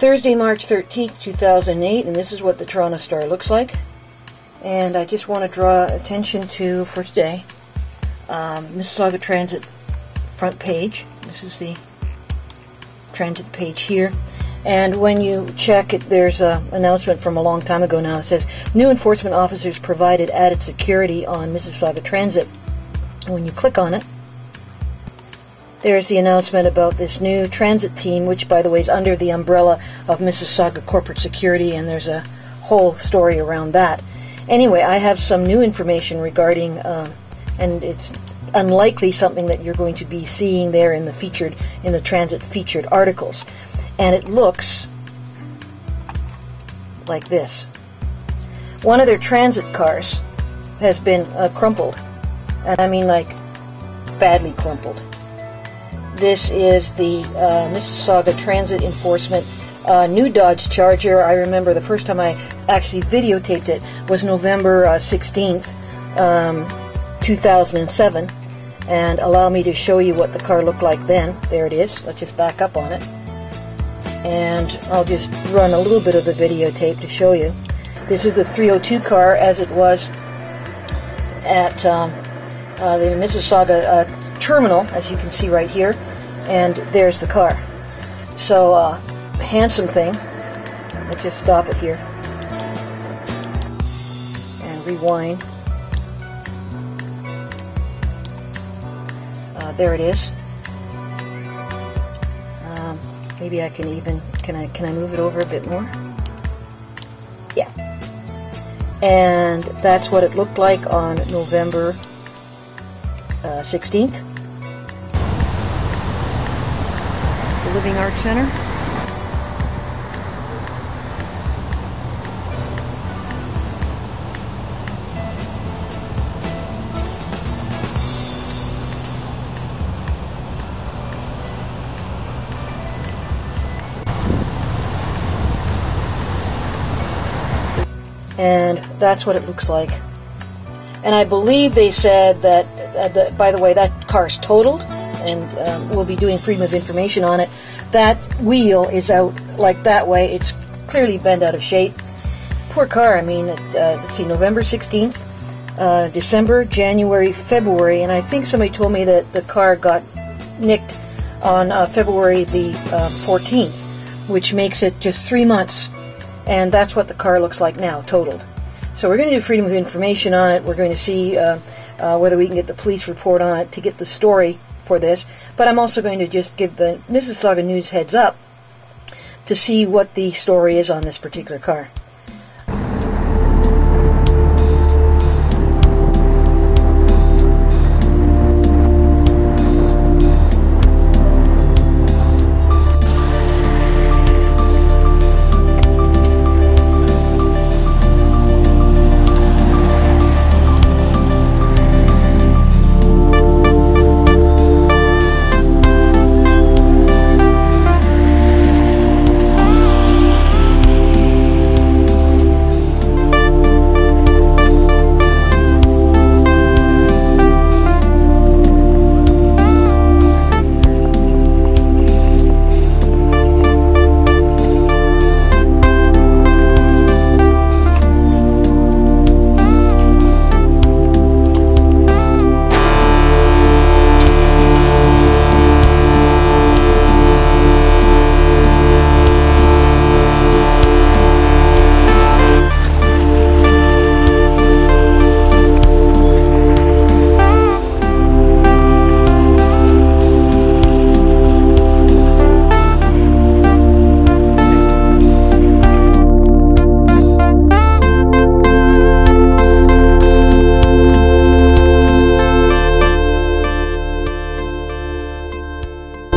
Thursday, March 13th, 2008, and this is what the Toronto Star looks like. And I just want to draw attention to, for today, Mississauga Transit front page. This is the transit page here. And when you check it, there's an announcement from a long time ago now. It says, new enforcement officers provided added security on Mississauga Transit. And when you click on it, there's the announcement about this new transit team, which, by the way, is under the umbrella of Mississauga Corporate Security, and there's a whole story around that. Anyway, I have some new information regarding, and it's unlikely something that you're going to be seeing there in the featured, in the transit featured articles. And it looks like this. One of their transit cars has been crumpled, and I mean like badly crumpled. This is the Mississauga Transit Enforcement new Dodge Charger. I remember the first time I actually videotaped it was November 16th, 2007, and allow me to show you what the car looked like then. There it is. Let's just back up on it. And I'll just run a little bit of the videotape to show you. This is the 302 car as it was at the Mississauga terminal, as you can see right here. And there's the car. So, handsome thing. Let's just stop it here. And rewind. There it is. Maybe I can even, can I move it over a bit more? Yeah. And that's what it looked like on November 16th. The Living Arts Center. And that's what it looks like. And I believe they said that, by the way, that car's totaled, and we'll be doing freedom of information on it. That wheel is out like that way. It's clearly bent out of shape. Poor car. I mean, let's see, November 16th, December, January, February, and I think somebody told me that the car got nicked on February the 14th, which makes it just 3 months. And that's what the car looks like now, totaled. So we're going to do freedom of information on it. We're going to see whether we can get the police report on it to get the story for this. But I'm also going to just give the Mississauga News heads up to see what the story is on this particular car.